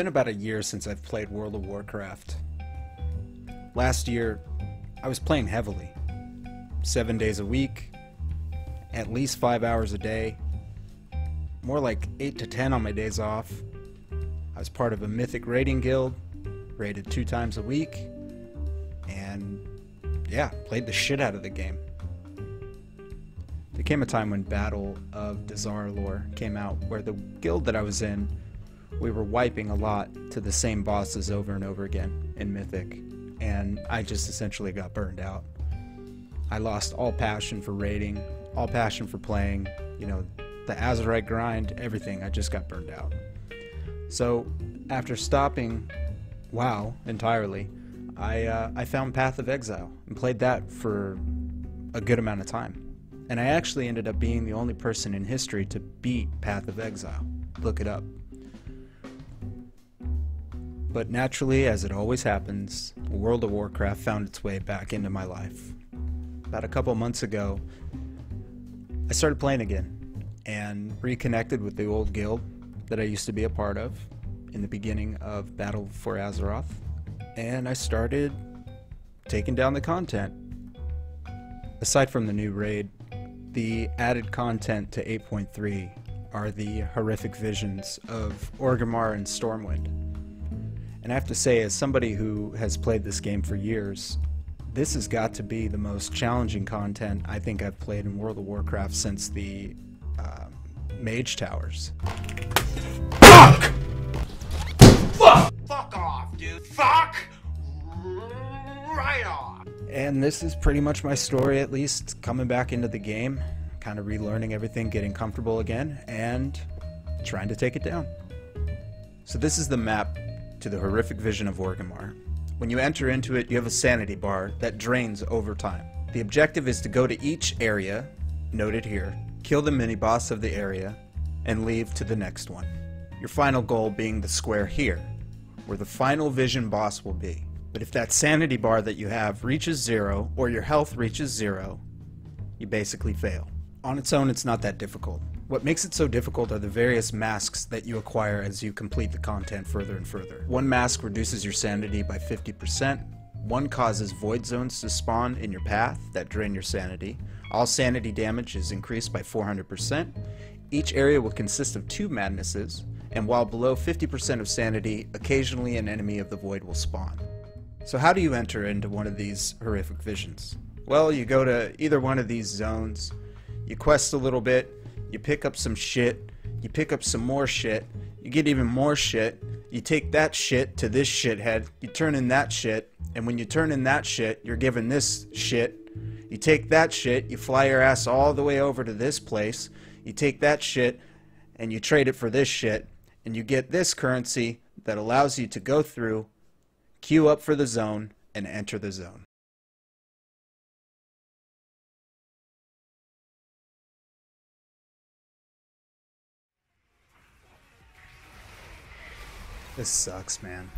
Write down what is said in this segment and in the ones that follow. been about a year since I've played World of Warcraft. Last year, I was playing heavily. 7 days a week, at least 5 hours a day, more like 8 to 10 on my days off. I was part of a mythic raiding guild, raided 2 times a week, and yeah, played the shit out of the game. There came a time when Battle of Dazar'alor came out where the guild that I was in, we were wiping a lot to the same bosses over and over again in Mythic, and I just essentially got burned out. I lost all passion for raiding, all passion for playing, you know, the Azeroth grind, everything. I just got burned out. So after stopping WoW entirely, I found Path of Exile and played that for a good amount of time. And I actually ended up being the only person in history to beat Path of Exile. Look it up. But naturally, as it always happens, World of Warcraft found its way back into my life. About a couple months ago, I started playing again and reconnected with the old guild that I used to be a part of in the beginning of Battle for Azeroth, and I started taking down the content. Aside from the new raid, the added content to 8.3 are the horrific visions of Orgrimmar and Stormwind. And I have to say, as somebody who has played this game for years, this has got to be the most challenging content I think I've played in World of Warcraft since the Mage Towers. Fuck! Fuck! Fuck off, dude! Fuck! Right off! And this is pretty much my story, at least, coming back into the game, kind of relearning everything, getting comfortable again, and trying to take it down. So this is the map to the horrific vision of Orgrimmar. When you enter into it, you have a sanity bar that drains over time. The objective is to go to each area, noted here, kill the mini-boss of the area, and leave to the next one. Your final goal being the square here, where the final vision boss will be. But if that sanity bar that you have reaches 0, or your health reaches 0, you basically fail. On its own, it's not that difficult. What makes it so difficult are the various masks that you acquire as you complete the content further and further. One mask reduces your sanity by 50%, one causes void zones to spawn in your path that drain your sanity. All sanity damage is increased by 400%. Each area will consist of 2 madnesses, and while below 50% of sanity, occasionally an enemy of the void will spawn. So how do you enter into one of these horrific visions? Well, you go to either one of these zones, you quest a little bit, you pick up some shit, you pick up some more shit, you get even more shit, you take that shit to this shithead, you turn in that shit, and when you turn in that shit, you're given this shit, you take that shit, you fly your ass all the way over to this place, you take that shit, and you trade it for this shit, and you get this currency that allows you to go through, queue up for the zone, and enter the zone. This sucks, man.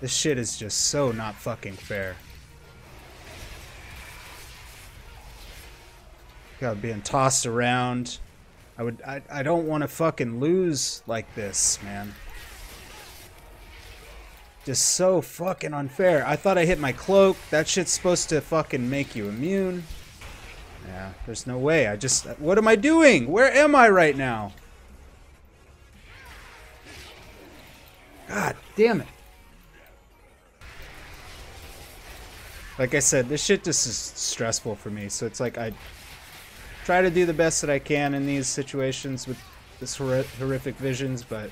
This shit is just so not fucking fair. God, being tossed around. I don't want to fucking lose like this, man. Just so fucking unfair. I thought I hit my cloak. That shit's supposed to fucking make you immune. Yeah, there's no way. I just... What am I doing? Where am I right now? God damn it. Like I said, this shit just is stressful for me. So it's like I try to do the best that I can in these situations with this horrific visions, but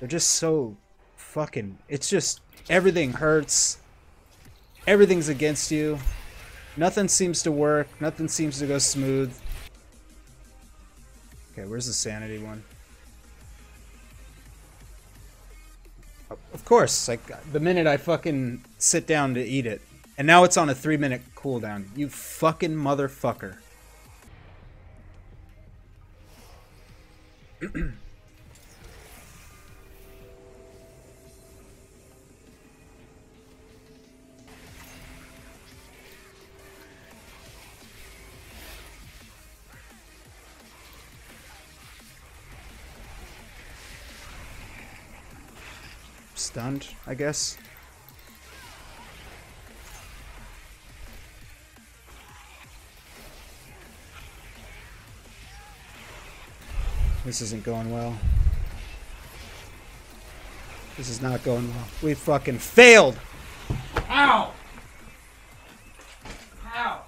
they're just so... Fucking, it's just everything hurts, everything's against you, nothing seems to work, nothing seems to go smooth. Okay, where's the sanity one? Oh, of course, like the minute I fucking sit down to eat it. And now it's on a 3-minute cooldown, you fucking motherfucker. stunned, I guess. This isn't going well. This is not going well. We fucking failed! Ow! Ow!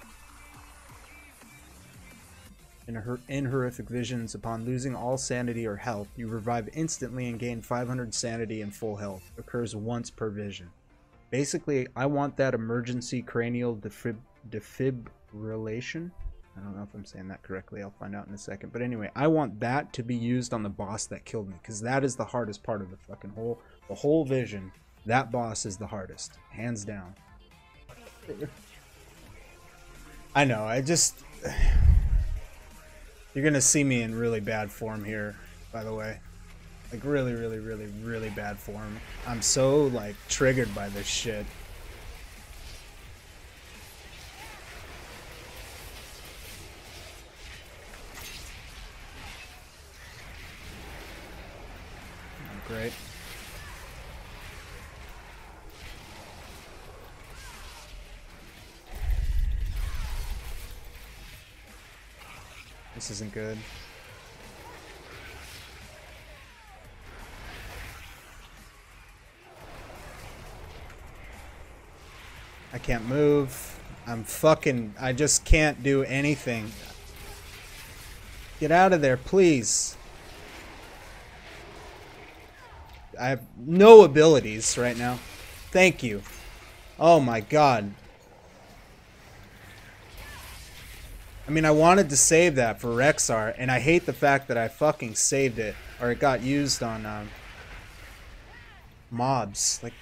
In horrific visions, upon losing all sanity or health, you revive instantly and gain 500 sanity and full health. Occurs once per vision. Basically, I want that emergency cranial defibrillation. I don't know if I'm saying that correctly. I'll find out in a second. But anyway, I want that to be used on the boss that killed me, because that is the hardest part of the fucking whole... the whole vision. That boss is the hardest. Hands down. I know, I just... You're gonna see me in really bad form here, by the way. Like, really, really, really, really bad form. I'm so, like, triggered by this shit. Great. This isn't good. I can't move. I'm fucking... I just can't do anything. Get out of there, please. I have no abilities right now. Thank you. Oh my god. I mean, I wanted to save that for Rexxar, and I hate the fact that I fucking saved it, or it got used on mobs. Like,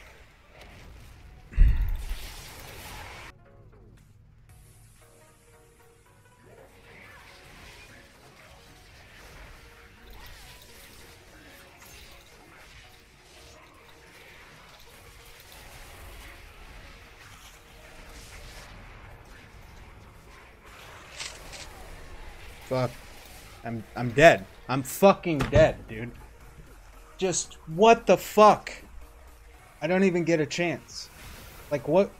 fuck. I'm dead. I'm fucking dead, dude. Just what the fuck? I don't even get a chance. Like, what?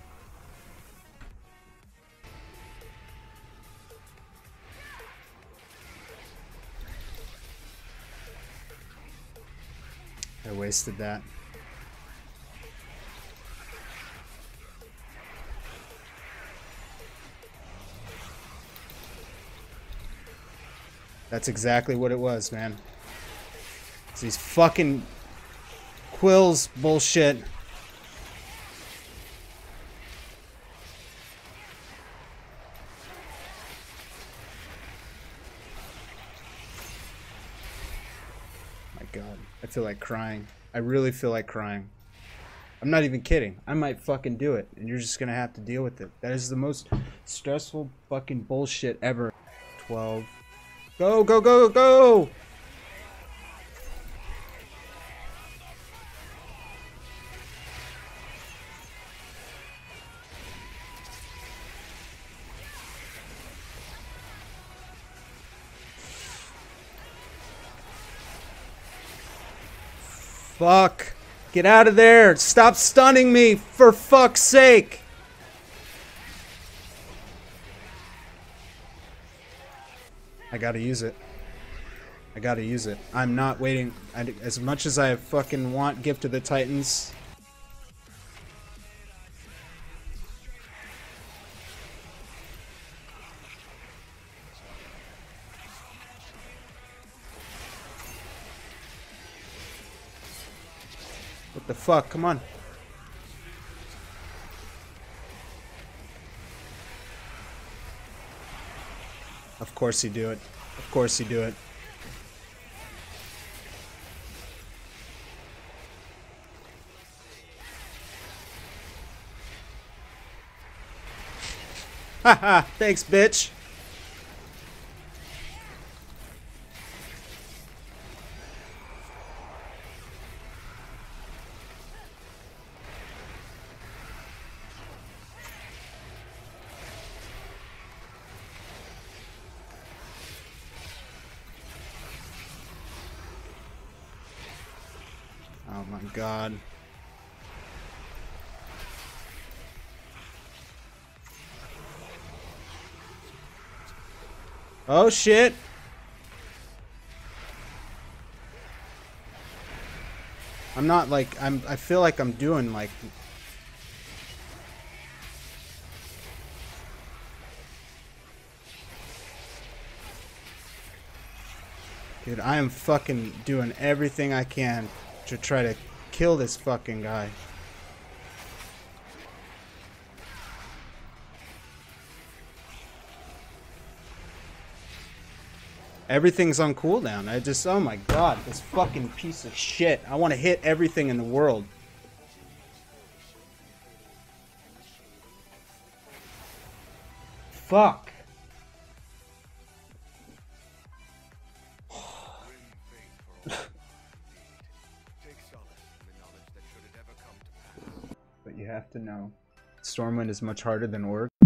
I wasted that. That's exactly what it was, man. It's these fucking quills bullshit. My god, I feel like crying. I really feel like crying. I'm not even kidding. I might fucking do it, and you're just gonna have to deal with it. That is the most stressful fucking bullshit ever. 12. Go, go, go, go! Fuck! Get out of there! Stop stunning me, for fuck's sake! I gotta use it. I gotta use it. I'm not waiting. As much as I fucking want Gift of the Titans. What the fuck? Come on. Of course you do it. Of course you do it. Haha, thanks, bitch. Oh my god. Oh shit! I'm not like I feel like I'm doing like. Dude, I am fucking doing everything I can to try to kill this fucking guy. Everything's on cooldown. I just, oh my god, this fucking piece of shit. I want to hit everything in the world. Fuck. But you have to know, Stormwind is much harder than Orgrimmar.